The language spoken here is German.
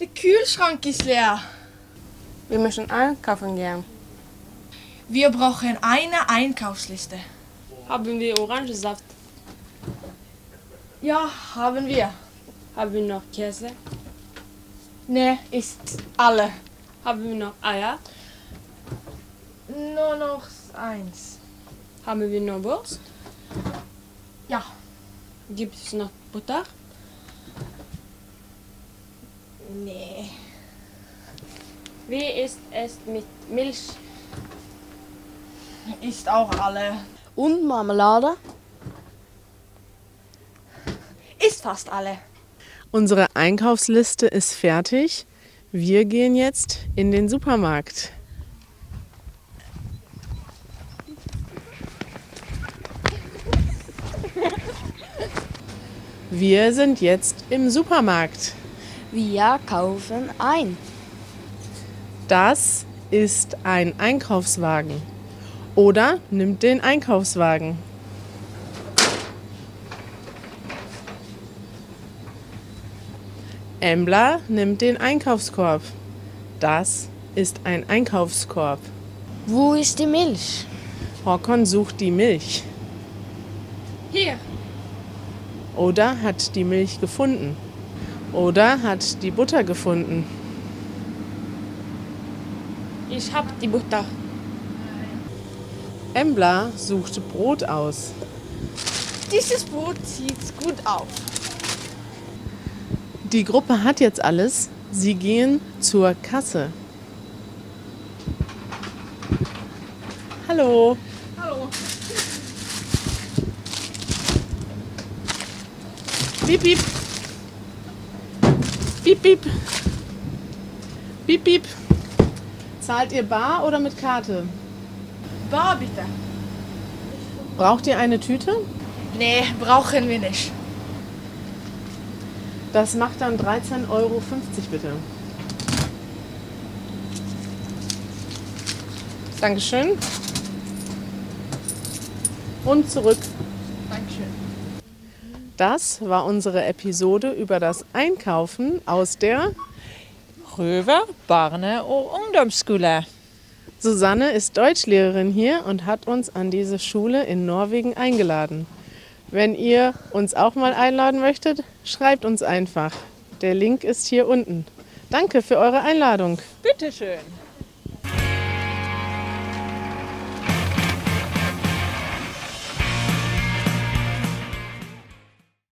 Der Kühlschrank ist leer. Wir müssen einkaufen gehen. Wir brauchen eine Einkaufsliste. Haben wir Orangensaft? Ja, haben wir. Haben wir noch Käse? Ne, ist alle. Haben wir noch Eier? Nur noch eins. Haben wir noch Wurst? Ja. Gibt es noch Butter? Nee. Wie ist es mit Milch? Ist auch alle. Und Marmelade? Ist fast alle. Unsere Einkaufsliste ist fertig. Wir gehen jetzt in den Supermarkt. Wir sind jetzt im Supermarkt. Wir kaufen ein. Das ist ein Einkaufswagen. Oder nimmt den Einkaufswagen. Embla nimmt den Einkaufskorb. Das ist ein Einkaufskorb. Wo ist die Milch? Håkon sucht die Milch. Hier. Oder hat die Milch gefunden. Oder hat die Butter gefunden? Ich hab die Butter. Embla sucht Brot aus. Dieses Brot sieht gut aus. Die Gruppe hat jetzt alles. Sie gehen zur Kasse. Hallo. Hallo. Piep, piep. Piep, piep. Piep, piep. Zahlt ihr bar oder mit Karte? Bar, bitte. Braucht ihr eine Tüte? Nee, brauchen wir nicht. Das macht dann 13,50 € bitte. Dankeschön. Und zurück. Dankeschön. Das war unsere Episode über das Einkaufen aus der Röver Barne og Ungdomsskole. Susanne ist Deutschlehrerin hier und hat uns an diese Schule in Norwegen eingeladen. Wenn ihr uns auch mal einladen möchtet, schreibt uns einfach. Der Link ist hier unten. Danke für eure Einladung. Bitteschön.